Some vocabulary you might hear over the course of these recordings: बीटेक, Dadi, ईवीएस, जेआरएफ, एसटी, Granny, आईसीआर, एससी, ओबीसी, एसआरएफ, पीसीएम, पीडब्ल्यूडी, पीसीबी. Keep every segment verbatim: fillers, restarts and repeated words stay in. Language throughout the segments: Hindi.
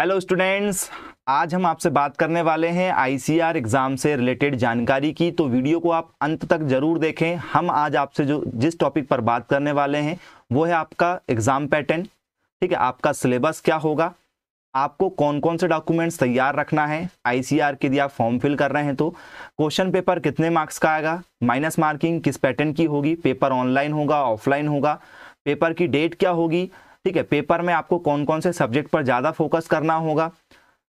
हेलो स्टूडेंट्स, आज हम आपसे बात करने वाले हैं आईसीआर एग्ज़ाम से रिलेटेड जानकारी की, तो वीडियो को आप अंत तक ज़रूर देखें। हम आज आपसे जो जिस टॉपिक पर बात करने वाले हैं वो है आपका एग्ज़ाम पैटर्न, ठीक है, आपका सिलेबस क्या होगा, आपको कौन कौन से डॉक्यूमेंट्स तैयार रखना है आईसीआर के लिए आप फॉर्म फिल कर रहे हैं, तो क्वेश्चन पेपर कितने मार्क्स का आएगा, माइनस मार्किंग किस पैटर्न की होगी, पेपर ऑनलाइन होगा ऑफलाइन होगा, पेपर की डेट क्या होगी, ठीक है, पेपर में आपको कौन कौन से सब्जेक्ट पर ज़्यादा फोकस करना होगा।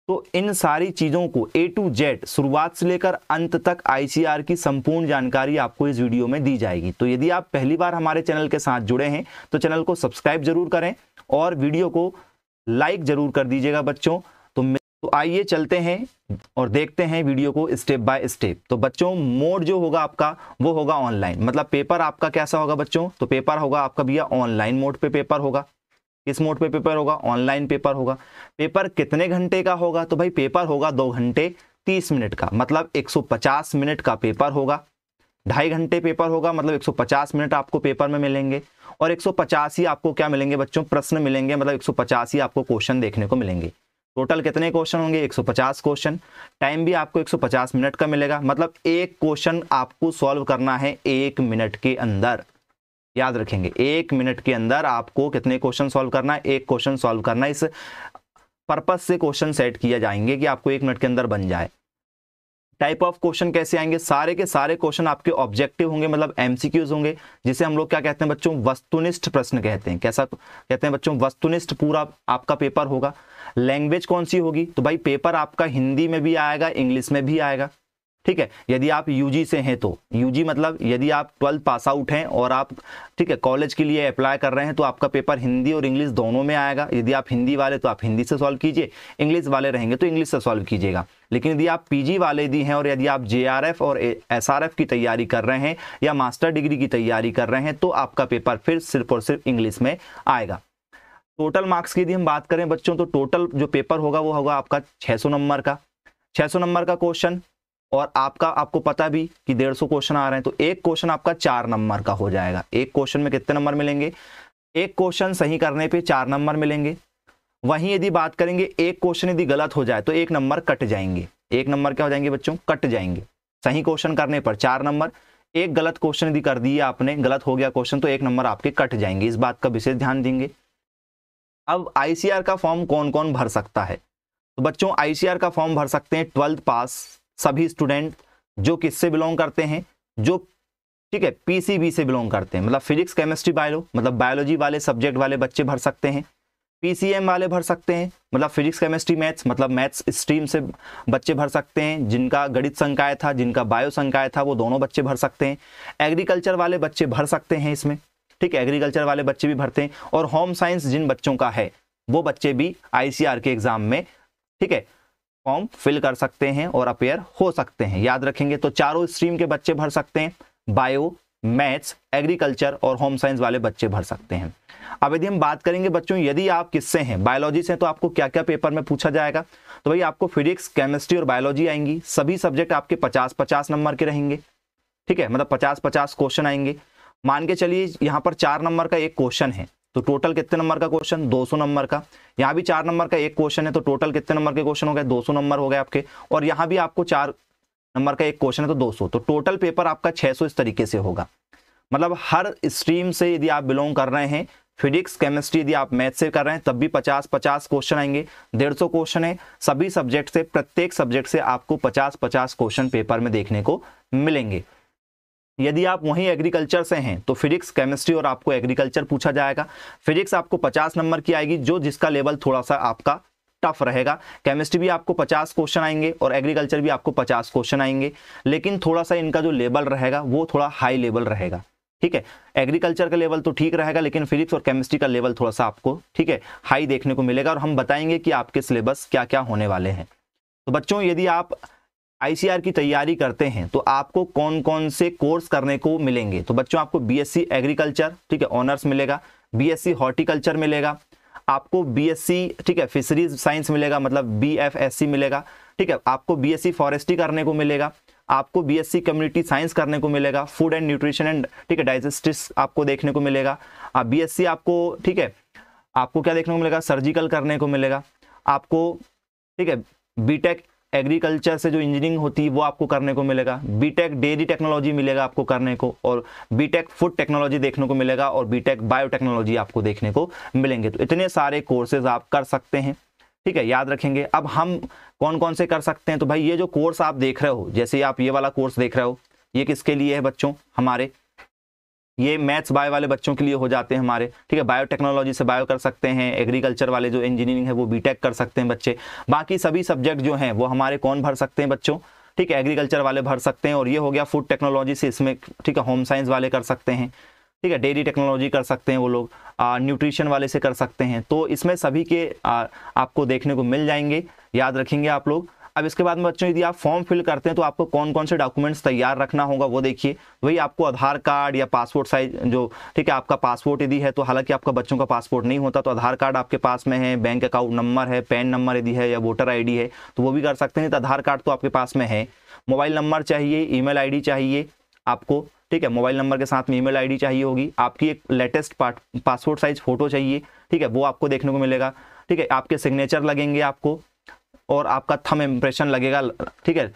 तो इन सारी चीज़ों को ए टू जेड शुरुआत से लेकर अंत तक आईसीआर की संपूर्ण जानकारी आपको इस वीडियो में दी जाएगी। तो यदि आप पहली बार हमारे चैनल के साथ जुड़े हैं तो चैनल को सब्सक्राइब जरूर करें और वीडियो को लाइक जरूर कर दीजिएगा बच्चों। तो तो आइए चलते हैं और देखते हैं वीडियो को स्टेप बाय स्टेप। तो बच्चों मोड जो होगा आपका वो होगा ऑनलाइन, मतलब पेपर आपका कैसा होगा बच्चों, तो पेपर होगा आपका भैया ऑनलाइन मोड पे पेपर होगा। किस मोड पे पेपर होगा, ऑनलाइन पेपर होगा। पेपर कितने घंटे का होगा, तो भाई पेपर होगा दो घंटे तीस मिनट का, मतलब एक सौ पचास मिनट का पेपर होगा। ढाई घंटे पेपर होगा, मतलब एक सौ पचास मिनट आपको पेपर में मिलेंगे और एक सौ पचास ही आपको क्या मिलेंगे बच्चों, प्रश्न मिलेंगे, मतलब एक सौ पचास ही आपको क्वेश्चन देखने को मिलेंगे। टोटल कितने क्वेश्चन होंगे, एक सौ पचास क्वेश्चन। टाइम भी आपको एक सौ पचास मिनट का मिलेगा, मतलब एक क्वेश्चन आपको सॉल्व करना है एक मिनट के अंदर। याद रखेंगे, एक मिनट के अंदर आपको कितने क्वेश्चन सॉल्व करना है, एक क्वेश्चन सॉल्व करना। इस पर्पज से क्वेश्चन सेट किया जाएंगे कि आपको एक मिनट के अंदर बन जाए। टाइप ऑफ क्वेश्चन कैसे आएंगे, सारे के सारे क्वेश्चन आपके ऑब्जेक्टिव होंगे, मतलब एमसीक्यूज होंगे, जिसे हम लोग क्या कहते हैं बच्चों, वस्तुनिष्ठ प्रश्न कहते हैं। कैसा कहते हैं बच्चों, वस्तुनिष्ठ पूरा आपका पेपर होगा। लैंग्वेज कौन सी होगी, तो भाई पेपर आपका हिंदी में भी आएगा इंग्लिश में भी आएगा, ठीक है। यदि आप यूजी से हैं तो यूजी मतलब यदि आप ट्वेल्थ पास आउट हैं और आप ठीक है कॉलेज के लिए अप्लाई कर रहे हैं तो आपका पेपर हिंदी और इंग्लिश दोनों में आएगा। यदि आप हिंदी वाले तो आप हिंदी से सॉल्व कीजिए, इंग्लिश वाले रहेंगे तो इंग्लिश से सॉल्व कीजिएगा। लेकिन यदि आप पीजी वाले दी हैं और यदि आप जेआरएफ और एसआरएफ की तैयारी कर रहे हैं या मास्टर डिग्री की तैयारी कर रहे हैं तो आपका पेपर फिर सिर्फ और सिर्फ इंग्लिश में आएगा। टोटल मार्क्स की यदि हम बात करें बच्चों, तो टोटल जो पेपर होगा वो होगा आपका छः सौ नंबर का, छः सौ नंबर का क्वेश्चन। और आपका आपको पता भी कि डेढ़ सौ क्वेश्चन आ रहे हैं, तो एक क्वेश्चन आपका चार नंबर का हो जाएगा। एक क्वेश्चन में कितने नंबर मिलेंगे, एक क्वेश्चन सही करने पे चार नंबर मिलेंगे। वहीं यदि बात करेंगे एक क्वेश्चन यदि गलत हो जाए तो एक नंबर कट जाएंगे। एक नंबर क्या हो जाएंगे बच्चों, कट जाएंगे। सही क्वेश्चन करने पर चार नंबर, एक गलत क्वेश्चन यदि कर दिया आपने, गलत हो गया क्वेश्चन, तो एक नंबर आपके कट जाएंगे। इस बात का विशेष ध्यान देंगे। अब आईसीआर का फॉर्म कौन कौन भर सकता है, तो बच्चों आईसीआर का फॉर्म भर सकते हैं ट्वेल्थ पास सभी स्टूडेंट जो किससे बिलोंग करते हैं, जो ठीक है पीसीबी से बिलोंग करते हैं, मतलब फिजिक्स केमिस्ट्री बायो, मतलब बायोलॉजी वाले सब्जेक्ट वाले बच्चे भर सकते हैं। पीसीएम वाले भर सकते हैं, मतलब फिजिक्स केमिस्ट्री मैथ्स, मतलब मैथ्स स्ट्रीम से बच्चे भर सकते हैं। जिनका गणित संकाय था, जिनका बायो संकाय था, वो दोनों बच्चे भर सकते हैं। एग्रीकल्चर वाले बच्चे भर सकते हैं इसमें, ठीक है, एग्रीकल्चर वाले बच्चे भी भरते हैं। और होम साइंस जिन बच्चों का है वो बच्चे भी आईसीआर के एग्जाम में ठीक है फॉर्म फिल कर सकते हैं और अपेयर हो सकते हैं। याद रखेंगे, तो चारों स्ट्रीम के बच्चे भर सकते हैं, बायो मैथ्स एग्रीकल्चर और होम साइंस वाले बच्चे भर सकते हैं। अब यदि हम बात करेंगे बच्चों, यदि आप किससे हैं, बायोलॉजी से हैं, तो आपको क्या क्या पेपर में पूछा जाएगा, तो भाई आपको फिजिक्स केमिस्ट्री और बायोलॉजी आएंगी। सभी सब्जेक्ट आपके पचास पचास नंबर के रहेंगे, ठीक है, मतलब पचास पचास क्वेश्चन आएंगे। मान के चलिए यहाँ पर चार नंबर का एक क्वेश्चन है, तो टोटल कितने नंबर का क्वेश्चन, दो सौ नंबर का। यहाँ भी चार नंबर का एक क्वेश्चन है, तो टोटल कितने नंबर के क्वेश्चन हो गए, दो सौ नंबर हो गए आपके। और यहाँ भी आपको चार नंबर का एक क्वेश्चन है तो दो सौ, तो टोटल पेपर आपका छह सौ इस तरीके से होगा। मतलब हर स्ट्रीम से यदि आप बिलोंग कर रहे हैं, फिजिक्स केमिस्ट्री यदि आप मैथ से कर रहे हैं तब भी पचास पचास क्वेश्चन आएंगे। डेढ़ सौ क्वेश्चन है सभी सब्जेक्ट से, प्रत्येक सब्जेक्ट से आपको पचास पचास क्वेश्चन पेपर में देखने को मिलेंगे। यदि आप वहीं एग्रीकल्चर से हैं तो फिजिक्स केमिस्ट्री और आपको एग्रीकल्चर पूछा जाएगा। फिजिक्स आपको पचास नंबर की आएगी, जो जिसका लेवल थोड़ा सा आपका टफ रहेगा। केमिस्ट्री भी आपको पचास क्वेश्चन आएंगे और एग्रीकल्चर भी आपको पचास क्वेश्चन आएंगे, लेकिन थोड़ा सा इनका जो लेवल रहेगा वो थोड़ा हाई लेवल रहेगा, ठीक है। एग्रीकल्चर का लेवल तो ठीक रहेगा लेकिन फिजिक्स और केमिस्ट्री का लेवल थोड़ा सा आपको ठीक है हाई देखने को मिलेगा। और हम बताएंगे कि आपके सिलेबस क्या क्या होने वाले हैं। तो बच्चों यदि आप आईसीआर की तैयारी करते हैं तो आपको कौन कौन से कोर्स करने को मिलेंगे, तो बच्चों आपको बीएससी एग्रीकल्चर ठीक है ऑनर्स मिलेगा, बीएससी हॉर्टिकल्चर मिलेगा, आपको बीएससी ठीक है फिशरीज साइंस मिलेगा, मतलब बीएफएससी मिलेगा, ठीक है। आपको बीएससी फॉरेस्ट्री करने को मिलेगा, आपको बीएससी कम्युनिटी साइंस करने को मिलेगा, फूड एंड न्यूट्रिशन एंड ठीक है डाइजेस्टिक्स आपको देखने को मिलेगा। बीएससी आपको ठीक है आपको क्या देखने को मिलेगा, सर्जिकल करने को मिलेगा। आपको, ठीक है, बीटेक एग्रीकल्चर से जो इंजीनियरिंग होती है वो आपको करने को मिलेगा, बीटेक डेयरी टेक्नोलॉजी मिलेगा आपको करने को, और बीटेक फूड टेक्नोलॉजी देखने को मिलेगा, और बीटेक बायोटेक्नोलॉजी आपको देखने को मिलेंगे। तो इतने सारे कोर्सेज आप कर सकते हैं, ठीक है, याद रखेंगे। अब हम कौन कौन से कर सकते हैं, तो भाई ये जो कोर्स आप देख रहे हो, जैसे आप ये वाला कोर्स देख रहे हो, ये किसके लिए है बच्चों, हमारे ये मैथ्स बायो वाले बच्चों के लिए हो जाते हैं हमारे, ठीक है। बायोटेक्नोलॉजी से बायो कर सकते हैं, एग्रीकल्चर वाले जो इंजीनियरिंग है वो बीटेक कर सकते हैं बच्चे। बाकी सभी सब्जेक्ट जो हैं वो हमारे कौन भर सकते हैं बच्चों, ठीक है, एग्रीकल्चर वाले भर सकते हैं। और ये हो गया फूड टेक्नोलॉजी से, इसमें ठीक है होम साइंस वाले कर सकते हैं, ठीक है, डेयरी टेक्नोलॉजी कर सकते हैं वो लोग, न्यूट्रिशन वाले से कर सकते हैं। तो इसमें सभी के आ, आपको देखने को मिल जाएंगे, याद रखेंगे आप लोग। अब इसके बाद में बच्चों यदि आप फॉर्म फिल करते हैं तो आपको कौन कौन से डॉक्यूमेंट्स तैयार रखना होगा वो देखिए। वही आपको आधार कार्ड या पासपोर्ट साइज जो, ठीक है, आपका पासपोर्ट यदि है तो, हालांकि आपका बच्चों का पासपोर्ट नहीं होता तो आधार कार्ड आपके पास में है, बैंक अकाउंट नंबर है, पैन नंबर यदि है, या वोटर आई डी है तो वो भी कर सकते हैं। तो आधार कार्ड तो आपके पास में है, मोबाइल नंबर चाहिए, ई मेल आई डी चाहिए आपको, ठीक है, मोबाइल नंबर के साथ में ई मेल आई डी चाहिए होगी आपकी, एक लेटेस्ट पासपोर्ट साइज फोटो चाहिए, ठीक है, वो आपको देखने को मिलेगा, ठीक है, आपके सिग्नेचर लगेंगे आपको, और आपका थंब इम्प्रेशन लगेगा, ठीक है।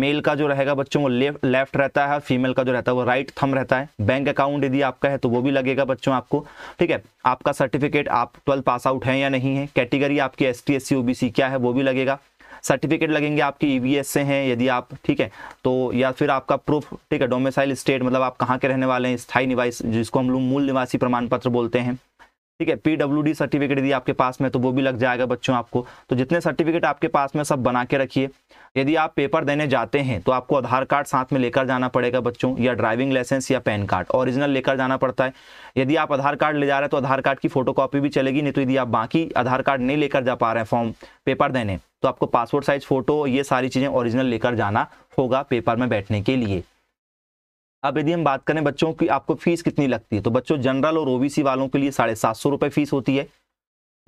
मेल का जो रहेगा बच्चों वो लेफ्ट लेफ्ट रहता है, फीमेल का जो रहता है वो राइट थंब रहता है। बैंक अकाउंट यदि आपका है तो वो भी लगेगा बच्चों आपको, ठीक है। आपका सर्टिफिकेट, आप ट्वेल्थ पास आउट हैं या नहीं है, कैटेगरी आपकी S T S C O B C क्या है वो भी लगेगा। सर्टिफिकेट लगेंगे आपकी ईवीएस से हैं यदि आप, ठीक है, तो, या फिर आपका प्रूफ, ठीक है, डोमिसाइल स्टेट मतलब आप कहाँ के रहने वाले हैं, स्थायी निवास जिसको हम लोग मूल निवासी प्रमाण पत्र बोलते हैं, ठीक है। पीडब्ल्यूडी सर्टिफिकेट यदि आपके पास में तो वो भी लग जाएगा बच्चों आपको। तो जितने सर्टिफिकेट आपके पास में सब बना के रखिए। यदि आप पेपर देने जाते हैं तो आपको आधार कार्ड साथ में लेकर जाना पड़ेगा बच्चों, या ड्राइविंग लाइसेंस या पैन कार्ड ओरिजिनल लेकर जाना पड़ता है। यदि आप आधार कार्ड ले जा रहे हैं तो आधार कार्ड की फोटोकॉपी भी चलेगी, नहीं तो यदि आप बाकी आधार कार्ड नहीं लेकर जा पा रहे हैं फॉर्म पेपर देने तो आपको पासपोर्ट साइज फोटो, ये सारी चीज़ें ओरिजिनल लेकर जाना होगा पेपर में बैठने के लिए। अब यदि हम बात करें बच्चों की आपको फीस कितनी लगती है, तो बच्चों जनरल और ओबीसी वालों के लिए साढ़े सात सौ रुपये फीस होती है।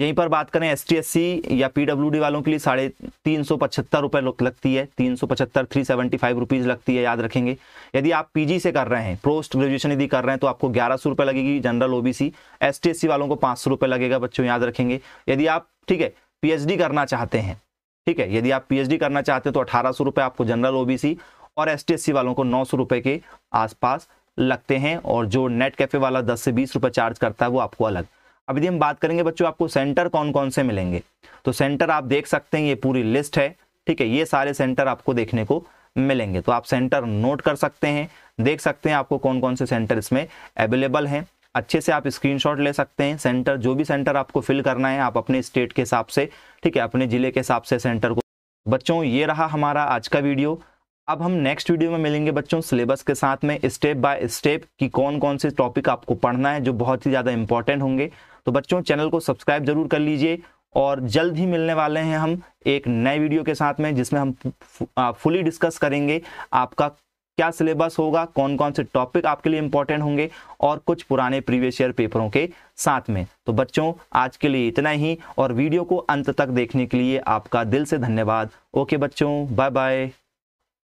यहीं पर बात करें एसटी एससी या पीडब्ल्यूडी वालों के लिए साढ़े तीन सौ पचहत्तर रुपये लगती है, तीन सौ पचहत्तर थ्री सेवेंटी फाइव रुपीज़ लगती है, याद रखेंगे। यदि आप पीजी से कर रहे हैं, पोस्ट ग्रेजुएशन यदि कर रहे हैं तो आपको ग्यारह सौ रुपये लगेगी जनरल ओबीसी, एसटी एससी वालों को पाँच सौ रुपये लगेगा बच्चों, याद रखेंगे। यदि आप, ठीक है, पीएचडी करना चाहते हैं, ठीक है, यदि आप पीएचडी करना चाहते हैं तो अठारह सौ रुपये आपको जनरल ओबीसी और एस टी एस सी वालों को नौ सौ रुपये के आसपास लगते हैं, और जो नेट कैफे वाला दस से बीस रुपये चार्ज करता है वो आपको अलग। अब यदि हम बात करेंगे बच्चों आपको सेंटर कौन कौन से मिलेंगे, तो सेंटर आप देख सकते हैं, ये पूरी लिस्ट है, ठीक है, ये सारे सेंटर आपको देखने को मिलेंगे। तो आप सेंटर नोट कर सकते हैं, देख सकते हैं आपको कौन कौन से सेंटर इसमें अवेलेबल हैं, अच्छे से आप स्क्रीनशॉट ले सकते हैं। सेंटर, जो भी सेंटर आपको फिल करना है आप अपने स्टेट के हिसाब से, ठीक है, अपने ज़िले के हिसाब से सेंटर को। बच्चों ये रहा हमारा आज का वीडियो। अब हम नेक्स्ट वीडियो में मिलेंगे बच्चों सिलेबस के साथ में, स्टेप बाय स्टेप कि कौन कौन से टॉपिक आपको पढ़ना है जो बहुत ही ज़्यादा इंपॉर्टेंट होंगे। तो बच्चों चैनल को सब्सक्राइब जरूर कर लीजिए, और जल्द ही मिलने वाले हैं हम एक नए वीडियो के साथ में जिसमें हम फुली डिस्कस करेंगे आपका क्या सिलेबस होगा, कौन कौन से टॉपिक आपके लिए इंपॉर्टेंट होंगे, और कुछ पुराने प्रीवियस ईयर पेपरों के साथ में। तो बच्चों आज के लिए इतना ही, और वीडियो को अंत तक देखने के लिए आपका दिल से धन्यवाद। ओके बच्चों, बाय बाय।